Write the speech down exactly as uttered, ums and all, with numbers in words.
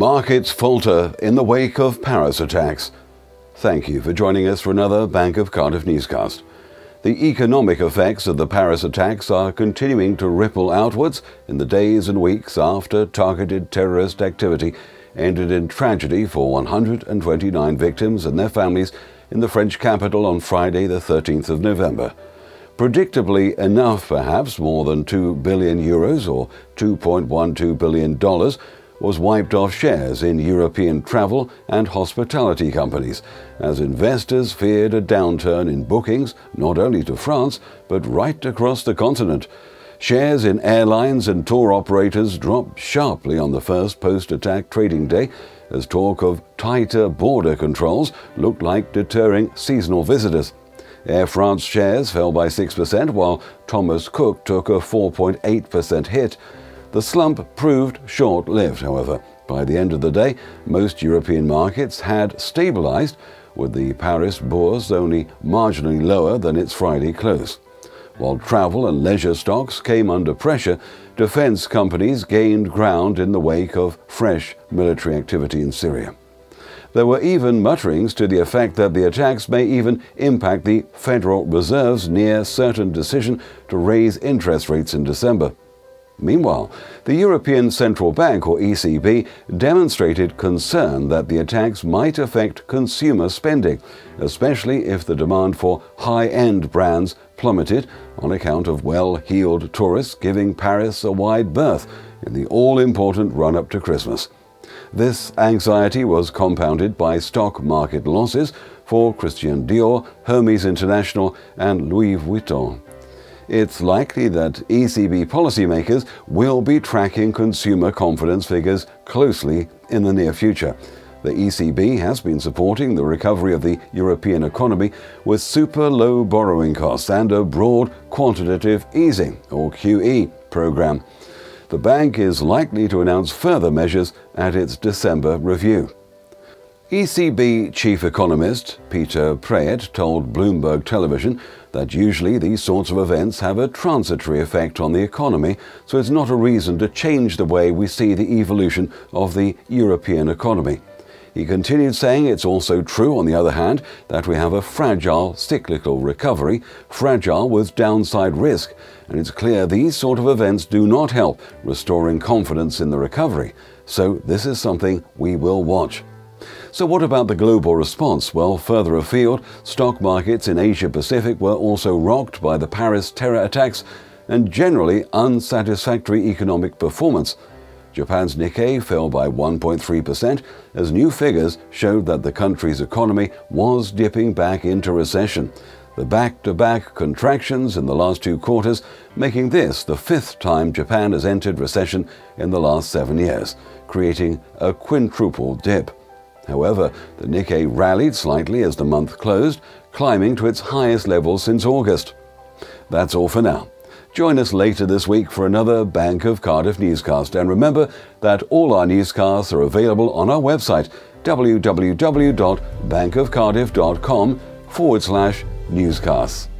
Markets falter in the wake of Paris attacks. Thank you for joining us for another Bank of Cardiff newscast. The economic effects of the Paris attacks are continuing to ripple outwards in the days and weeks after targeted terrorist activity ended in tragedy for one hundred twenty-nine victims and their families in the French capital on Friday the thirteenth of November. Predictably enough, perhaps, more than two billion euros or two point one two billion dollars was wiped off shares in European travel and hospitality companies as investors feared a downturn in bookings not only to France but right across the continent. Shares in airlines and tour operators dropped sharply on the first post-attack trading day as talk of tighter border controls looked like deterring seasonal visitors. Air France shares fell by six percent while Thomas Cook took a four point eight percent hit. The slump proved short-lived, however. By the end of the day, most European markets had stabilized, with the Paris Bourse only marginally lower than its Friday close. While travel and leisure stocks came under pressure, defense companies gained ground in the wake of fresh military activity in Syria. There were even mutterings to the effect that the attacks may even impact the Federal Reserve's near-certain decision to raise interest rates in December. Meanwhile, the European Central Bank, or E C B, demonstrated concern that the attacks might affect consumer spending, especially if the demand for high-end brands plummeted on account of well-heeled tourists giving Paris a wide berth in the all-important run-up to Christmas. This anxiety was compounded by stock market losses for Christian Dior, Hermes International and Louis Vuitton. It's likely that E C B policymakers will be tracking consumer confidence figures closely in the near future. The E C B has been supporting the recovery of the European economy with super low borrowing costs and a broad quantitative easing, or Q E, program. The bank is likely to announce further measures at its December review. E C B chief economist Peter Praet told Bloomberg Television that usually these sorts of events have a transitory effect on the economy, so it's not a reason to change the way we see the evolution of the European economy. He continued saying it's also true, on the other hand, that we have a fragile cyclical recovery, fragile with downside risk, and it's clear these sort of events do not help restoring confidence in the recovery. So this is something we will watch. So what about the global response? Well, further afield, stock markets in Asia-Pacific were also rocked by the Paris terror attacks and generally unsatisfactory economic performance. Japan's Nikkei fell by one point three percent as new figures showed that the country's economy was dipping back into recession. The back-to-back contractions in the last two quarters, making this the fifth time Japan has entered recession in the last seven years, creating a quintuple dip. However, the Nikkei rallied slightly as the month closed, climbing to its highest level since August. That's all for now. Join us later this week for another Bank of Cardiff newscast. And remember that all our newscasts are available on our website, w w w dot bank of cardiff dot com forward slash newscasts.